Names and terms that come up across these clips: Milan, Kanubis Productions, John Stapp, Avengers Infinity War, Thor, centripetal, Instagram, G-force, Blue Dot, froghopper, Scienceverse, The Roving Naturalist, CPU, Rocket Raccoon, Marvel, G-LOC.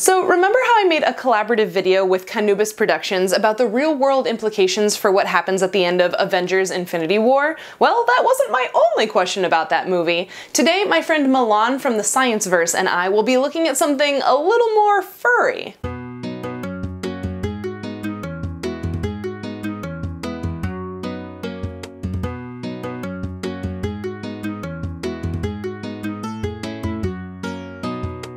So remember how I made a collaborative video with Kanubis Productions about the real-world implications for what happens at the end of Avengers Infinity War? Well, that wasn't my only question about that movie. Today, my friend Milan from the Scienceverse and I will be looking at something a little more furry.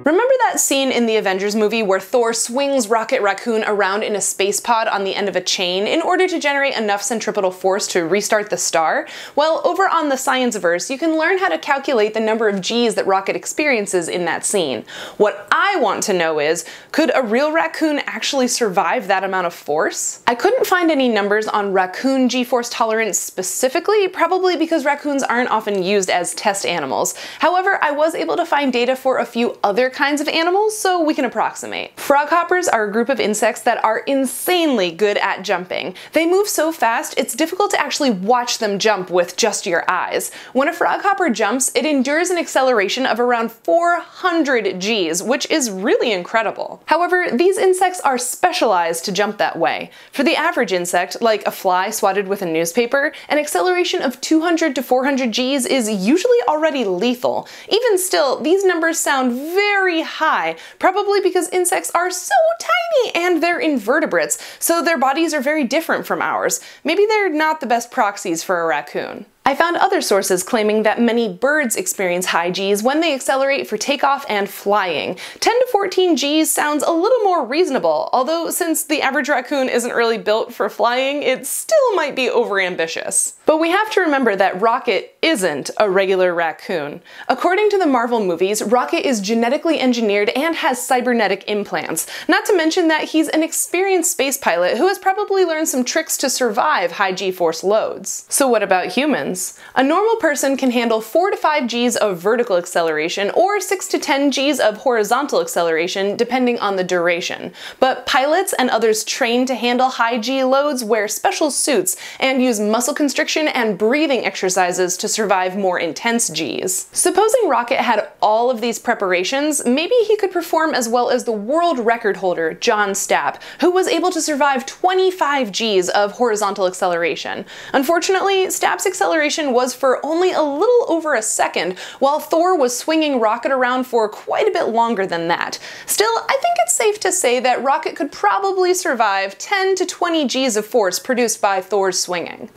Remember that scene in the Avengers movie where Thor swings Rocket Raccoon around in a space pod on the end of a chain in order to generate enough centripetal force to restart the star? Well, over on the Scienceverse, you can learn how to calculate the number of G's that Rocket experiences in that scene. What I want to know is, could a real raccoon actually survive that amount of force? I couldn't find any numbers on raccoon G-force tolerance specifically, probably because raccoons aren't often used as test animals. However, I was able to find data for a few other kinds of animals, so we can approximate. Froghoppers are a group of insects that are insanely good at jumping. They move so fast, it's difficult to actually watch them jump with just your eyes. When a froghopper jumps, it endures an acceleration of around 400 Gs, which is really incredible. However, these insects are specialized to jump that way. For the average insect, like a fly swatted with a newspaper, an acceleration of 200 to 400 Gs is usually already lethal. Even still, these numbers sound very high, probably because insects are so tiny and they're invertebrates, so their bodies are very different from ours. Maybe they're not the best proxies for a raccoon. I found other sources claiming that many birds experience high Gs when they accelerate for takeoff and flying. 10 to 14 Gs sounds a little more reasonable, although since the average raccoon isn't really built for flying, it still might be overambitious. But we have to remember that Rocket isn't a regular raccoon. According to the Marvel movies, Rocket is genetically engineered and has cybernetic implants, not to mention that he's an experienced space pilot who has probably learned some tricks to survive high G-force loads. So what about humans? A normal person can handle 4 to 5 Gs of vertical acceleration or 6 to 10 Gs of horizontal acceleration, depending on the duration. But pilots and others trained to handle high G loads wear special suits and use muscle constriction and breathing exercises to survive more intense Gs. Supposing Rocket had all of these preparations, maybe he could perform as well as the world record holder, John Stapp, who was able to survive 25 Gs of horizontal acceleration. Unfortunately, Stapp's acceleration was for only a little over a second, while Thor was swinging Rocket around for quite a bit longer than that. Still, I think it's safe to say that Rocket could probably survive 10 to 20 Gs of force produced by Thor's swinging.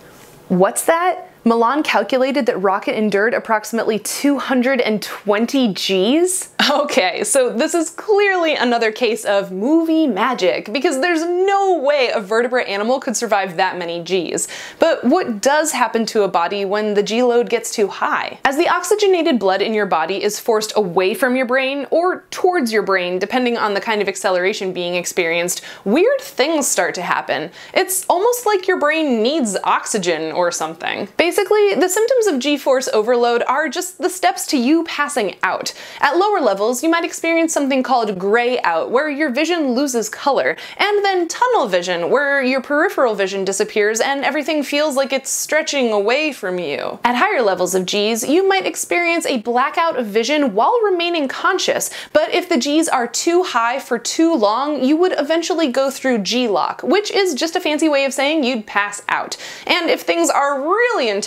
What's that? Milan calculated that Rocket endured approximately 220 Gs? Okay, so this is clearly another case of movie magic, because there's no way a vertebrate animal could survive that many Gs. But what does happen to a body when the G load gets too high? As the oxygenated blood in your body is forced away from your brain, or towards your brain, depending on the kind of acceleration being experienced, weird things start to happen. It's almost like your brain needs oxygen or something. Basically, the symptoms of G-force overload are just the steps to you passing out. At lower levels, you might experience something called gray out, where your vision loses color, and then tunnel vision, where your peripheral vision disappears and everything feels like it's stretching away from you. At higher levels of Gs, you might experience a blackout of vision while remaining conscious, but if the Gs are too high for too long, you would eventually go through G-lock, which is just a fancy way of saying you'd pass out. And if things are really intense,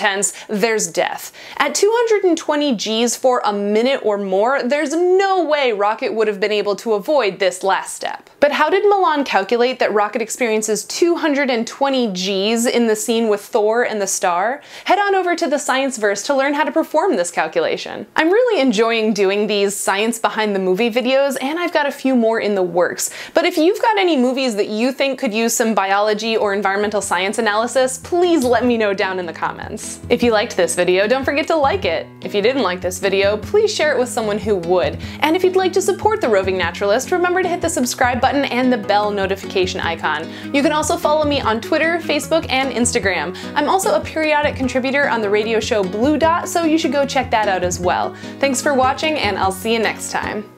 there's death. At 220 Gs for a minute or more, there's no way Rocket would have been able to avoid this last step. But how did Milan calculate that Rocket experiences 220 Gs in the scene with Thor and the star? Head on over to the Scienceverse to learn how to perform this calculation. I'm really enjoying doing these science behind the movie videos, and I've got a few more in the works. But if you've got any movies that you think could use some biology or environmental science analysis, please let me know down in the comments. If you liked this video, don't forget to like it. If you didn't like this video, please share it with someone who would. And if you'd like to support The Roving Naturalist, remember to hit the subscribe button and the bell notification icon. You can also follow me on Twitter, Facebook, and Instagram. I'm also a periodic contributor on the radio show Blue Dot, so you should go check that out as well. Thanks for watching, and I'll see you next time.